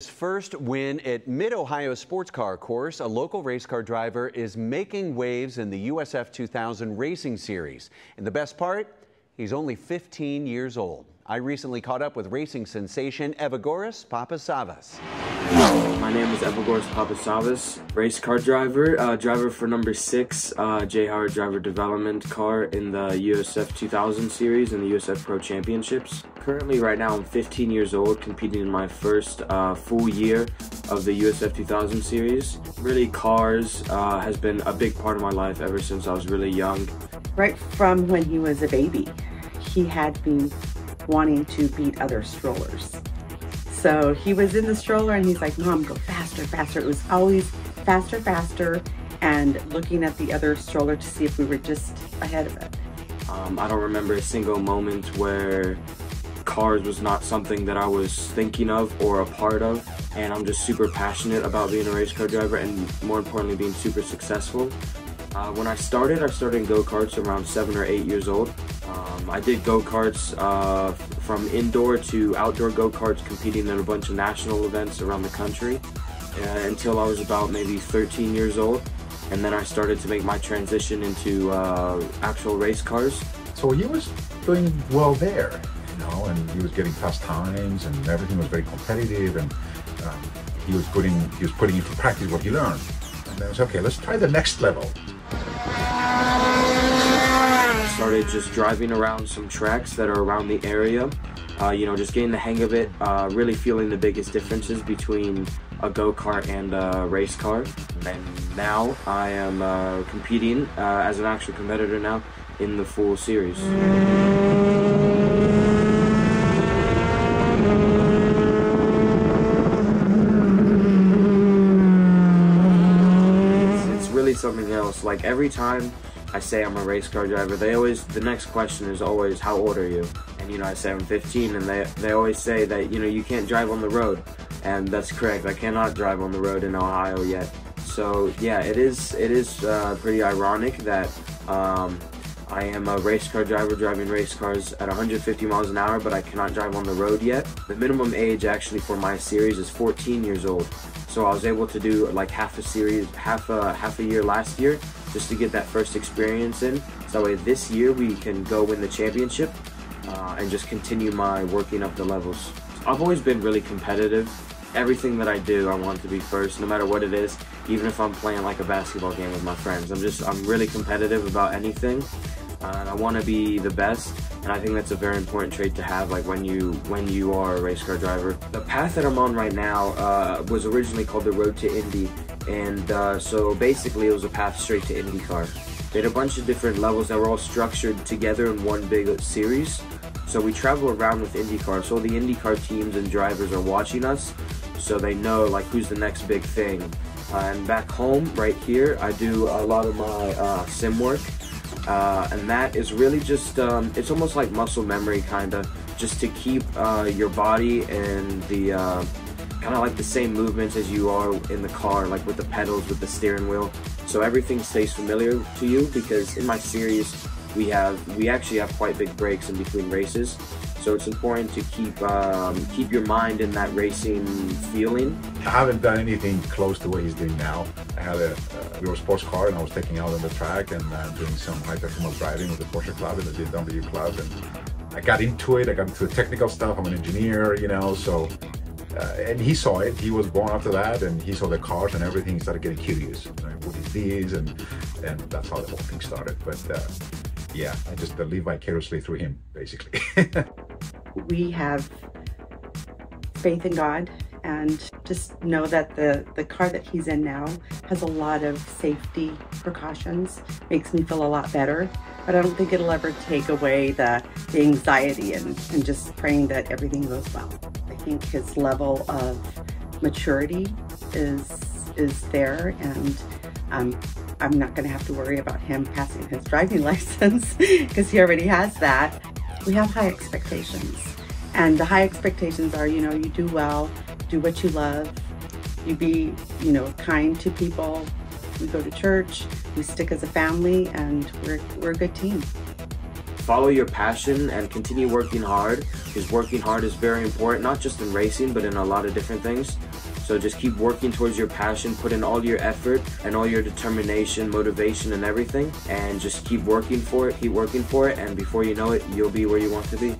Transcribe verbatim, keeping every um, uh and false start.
His first win at Mid Ohio Sports Car Course, a local race car driver is making waves in the U S F two thousand Racing Series. And the best part, he's only fifteen years old. I recently caught up with racing sensation Evagoras Papasavvas. My name is Evagoras Papasavvas, race car driver, uh, driver for number six, uh, J. Howard Driver Development car in the U S F two thousand series and the U S F Pro Championships. Currently, right now, I'm fifteen years old, competing in my first uh, full year of the U S F two thousand series. Really, cars uh, has been a big part of my life ever since I was really young. Right from when he was a baby, he had been wanting to beat other strollers. So he was in the stroller and he's like, "Mom, go faster, faster." It was always faster, faster, and looking at the other stroller to see if we were just ahead of it. Um, I don't remember a single moment where cars was not something that I was thinking of or a part of. And I'm just super passionate about being a race car driver and, more importantly, being super successful. Uh, when I started, I started in go-karts around seven or eight years old. Um, I did go-karts uh, from indoor to outdoor go-karts, competing in a bunch of national events around the country uh, until I was about maybe thirteen years old, and then I started to make my transition into uh, actual race cars. So he was doing well there, you know, and he was getting fast times, and everything was very competitive, and um, he was putting he was putting into practice what he learned. And then I was, okay, let's try the next level. Started just driving around some tracks that are around the area, uh, you know, just getting the hang of it, uh, really feeling the biggest differences between a go-kart and a race car. And now I am uh, competing uh, as an actual competitor now in the full series. It's, it's really something else. Like, every time I say I'm a race car driver, they always, the next question is always, "How old are you?" And, you know, I say I'm fifteen, and they, they always say that, you know, you can't drive on the road. And that's correct, I cannot drive on the road in Ohio yet. So, yeah, it is, it is uh, pretty ironic that um, I am a race car driver driving race cars at one hundred fifty miles an hour, but I cannot drive on the road yet. The minimum age, actually, for my series is fourteen years old. So I was able to do like half a series, half a, half a year last year, just to get that first experience in. So that way this year we can go win the championship uh, and just continue my working up the levels. I've always been really competitive. Everything that I do, I want to be first, no matter what it is. Even if I'm playing like a basketball game with my friends, I'm just, I'm really competitive about anything. Uh, and I want to be the best, and I think that's a very important trait to have, like, when you when you are a race car driver. The path that I'm on right now uh, was originally called the Road to Indy, and uh, so basically it was a path straight to IndyCar. They had a bunch of different levels that were all structured together in one big series, so we travel around with IndyCar, so the IndyCar teams and drivers are watching us, so they know, like, who's the next big thing. Uh, and back home, right here, I do a lot of my uh, sim work. Uh, and that is really just, um, it's almost like muscle memory, kind of, just to keep uh, your body and the, uh, kind of like the same movements as you are in the car, like with the pedals, with the steering wheel. So everything stays familiar to you, because in my series, we have, we actually have quite big breaks in between races. So it's important to keep, um, keep your mind in that racing feeling. I haven't done anything close to what he's doing now. I had a, a Euro sports car, and I was taking out on the track and uh, doing some high performance driving with the Porsche Club and the B M W Club. And I got into it. I got into the technical stuff. I'm an engineer, you know. So, uh, and he saw it. He was born after that, and he saw the cars and everything. He started getting curious. You know, what is this? And and that's how the whole thing started. But uh, yeah, I just live vicariously through him, basically. We have faith in God, and just know that the, the car that he's in now has a lot of safety precautions. Makes me feel a lot better, but I don't think it'll ever take away the, the anxiety and, and just praying that everything goes well. I think his level of maturity is, is there, and um, I'm not going to have to worry about him passing his driving license because he already has that. We have high expectations, and the high expectations are, you know, you do well, do what you love, you be, you know, kind to people, we go to church, we stick as a family, and we're, we're a good team. follow your passion and continue working hard, because working hard is very important, not just in racing, but in a lot of different things. So just keep working towards your passion, put in all your effort and all your determination, motivation and everything, and just keep working for it, keep working for it, and before you know it, you'll be where you want to be.